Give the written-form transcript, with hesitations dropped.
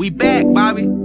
We back, Bobby.